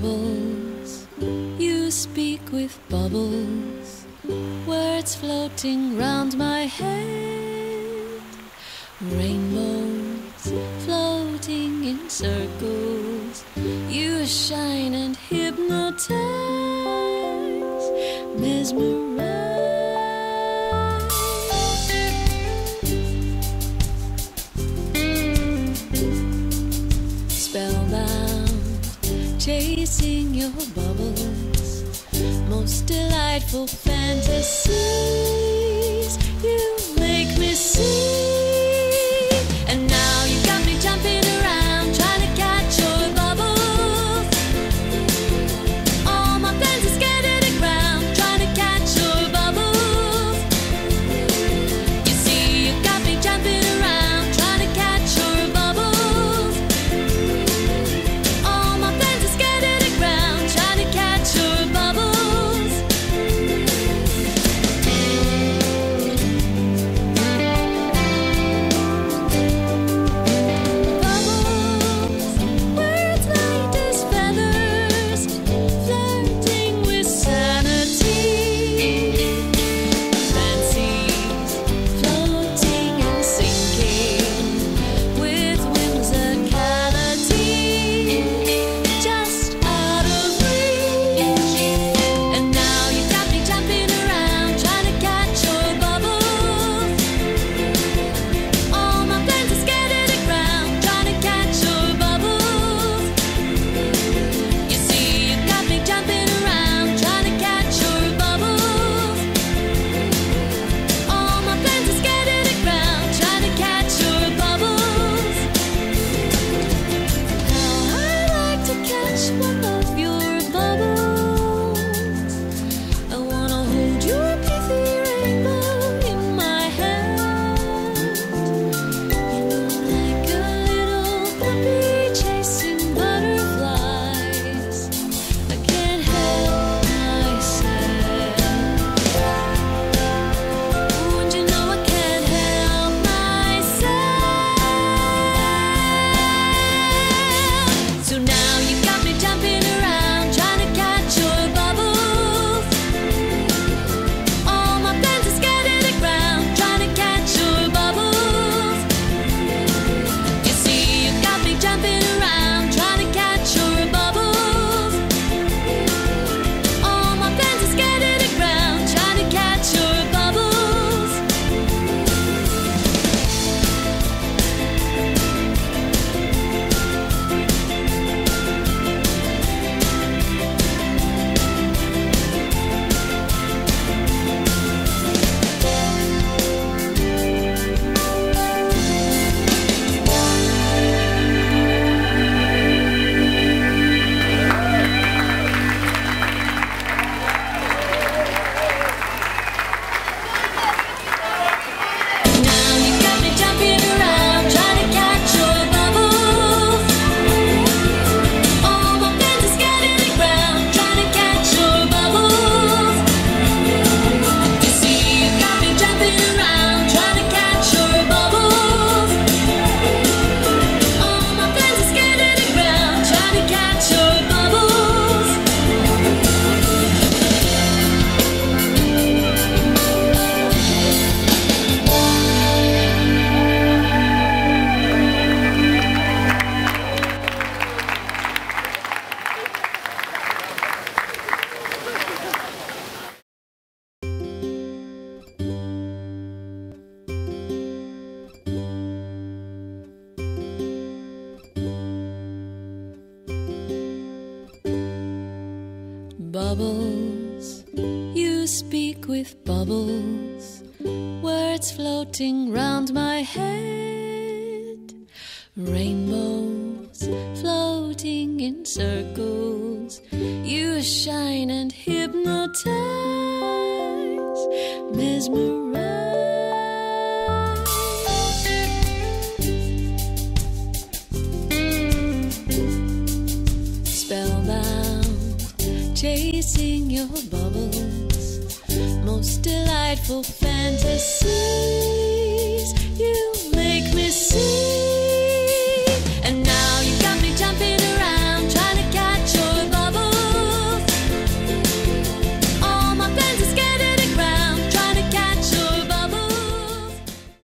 bubbles, you speak with bubbles, words floating round my head, rainbows floating in circles, you shine and hypnotize, mesmerize. Chasing your bubbles, most delightful fantasies you make me see. Bubbles, you speak with bubbles, words floating round my head, rainbows floating in circles, you shine and hypnotize, mesmerize. Chasing your bubbles, most delightful fantasies you make me see.